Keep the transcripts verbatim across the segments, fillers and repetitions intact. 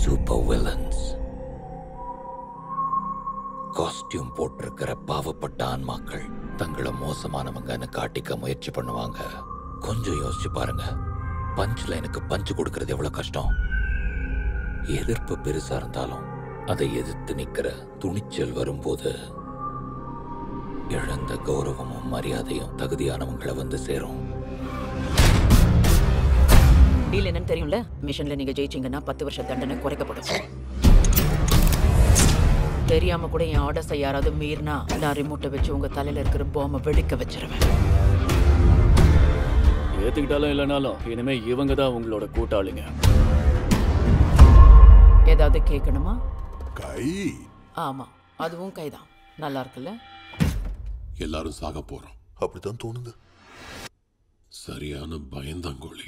supervillains. Costume போட்டிருக்கிற பாவப்பட்ட ஆன்மாக்கள் தங்களை மோசமானவங்கன்னு காட்டிக்க முயற்சி பண்ணுவாங்க. கொஞ்சம் யோசிச்சு பாருங்க, பஞ்ச் லைனுக்கு பஞ்ச் கொடுக்கறது எவ்வளவு கஷ்டம். எதிர்ப்பு பெருசா இருந்தாலும் அதை எதிர்த்து நிற்கிற துணிச்சல் வரும்போது இழந்த கௌரவமும் மரியாதையும் தகுதியானவங்களை வந்து சேரும். டீல் என்னன்னு தெரியும்ல? மிஷன்ல நீங்க ஜெயிச்சீங்கன்னா பத்து வருஷம் தண்டனை குறைக்கப்படும். தெரியாம கூட என் ஆர்டர்ஸை யாராவது மீறினா நான் ரிமோட்டை வச்சு உங்க தலையில இருக்கிற பாம்பை வெடிக்க வச்சிருவேன். ஏத்துக்கிட்டாலும் இல்லைனாலும் இனிமே இவங்க தான் உங்களோட கூட்டாளிங்க. ஏதாவது கேட்கணுமா? கை. ஆமா, அதுவும் கைதான். நல்லா இருக்குல்ல? எல்லாரும் சாக போறோம் அப்படிதான் தோணுது. சரியான பயந்தாங்கோழி.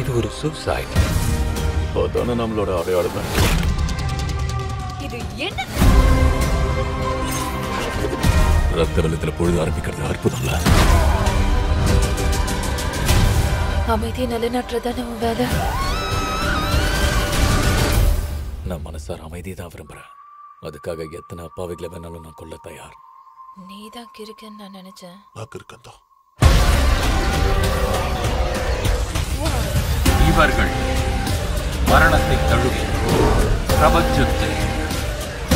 இது ஒரு சூசைட். அதான நம்மளோட அடையாளம். இது என்ன? ரத்த வெள்ளத்துல பொழுது ஆரம்பிக்கிறது அற்புதம் இல்ல? அமைதியை நிலைநாட்டுறதுதான் நம்ம வேலை. நான் மனசார அமைதியை தான் விரும்புறேன். அதுக்காக எத்தனை அப்பாவிகளை வேணாலும் நான் கொல்ல தயார். நீ தான் கிறுக்குன்னு நான் நினைச்சேன். நான் கிறுக்கன் தான். இவர்கள் மரணத்தை தழுவி பிரபஞ்சத்தை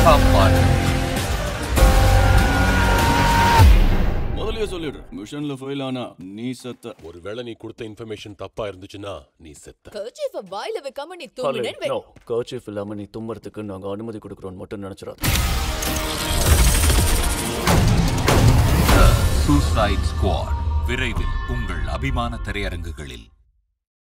காப்பார்கள். முதலிய சொல்லிடுற மிஷன்ல ஃபெயில் ஆனா நீ செத்த. ஒருவேளை நீ கொடுத்த இன்ஃபர்மேஷன் தப்பா இருந்துச்சுன்னா நீ செத்த. கர்ச்சீஃபை வாயில வைக்காம நீ தும்மினேன். நோ, கர்ச்சீஃப் இல்லாம நீ தும்பறதுக்கு நாங்க அனுமதி கொடுக்கறோம்னு மட்டும் நினைச்சிராத. சூசைட் ஸ்குவாட் விரைவில் உங்கள் அபிமான திரையரங்குகளில்.